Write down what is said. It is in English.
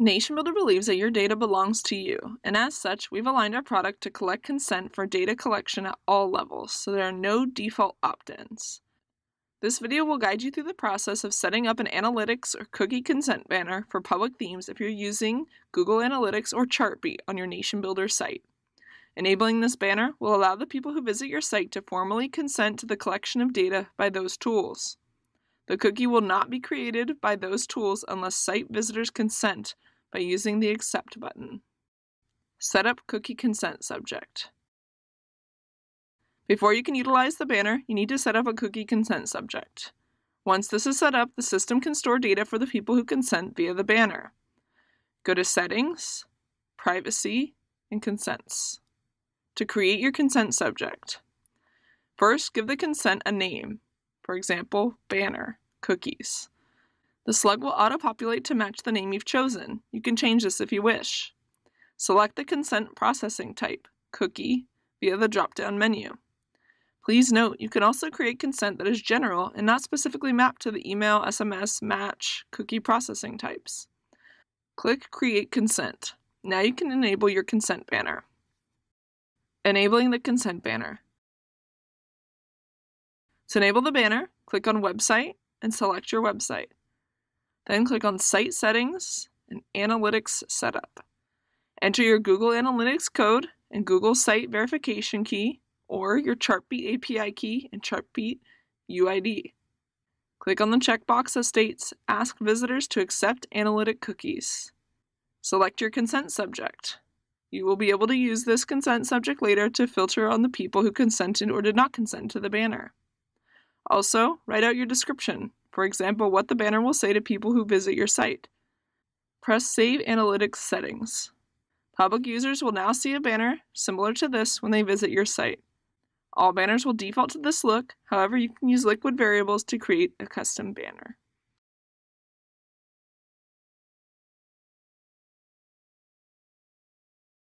NationBuilder believes that your data belongs to you, and as such, we've aligned our product to collect consent for data collection at all levels, so there are no default opt-ins. This video will guide you through the process of setting up an analytics or cookie consent banner for public themes if you're using Google Analytics or Chartbeat on your NationBuilder site. Enabling this banner will allow the people who visit your site to formally consent to the collection of data by those tools. The cookie will not be created by those tools unless site visitors consent by using the Accept button. Set up Cookie Consent Subject. Before you can utilize the banner, you need to set up a cookie consent subject. Once this is set up, the system can store data for the people who consent via the banner. Go to Settings, Privacy, and Consents to create your consent subject. First, give the consent a name, for example, banner, cookies. The slug will auto-populate to match the name you've chosen. You can change this if you wish. Select the consent processing type, cookie, via the drop-down menu. Please note, you can also create consent that is general and not specifically mapped to the email, SMS, match, cookie processing types. Click Create Consent. Now you can enable your consent banner. Enabling the consent banner. To enable the banner, click on Website and select your website. Then click on Site Settings and Analytics Setup. Enter your Google Analytics code and Google Site Verification Key, or your Chartbeat API key and Chartbeat UID. Click on the checkbox that states, Ask visitors to accept analytic cookies. Select your consent subject. You will be able to use this consent subject later to filter on the people who consented or did not consent to the banner. Also, write out your description, for example, what the banner will say to people who visit your site. Press Save Analytics Settings. Public users will now see a banner similar to this when they visit your site. All banners will default to this look, however, you can use Liquid variables to create a custom banner.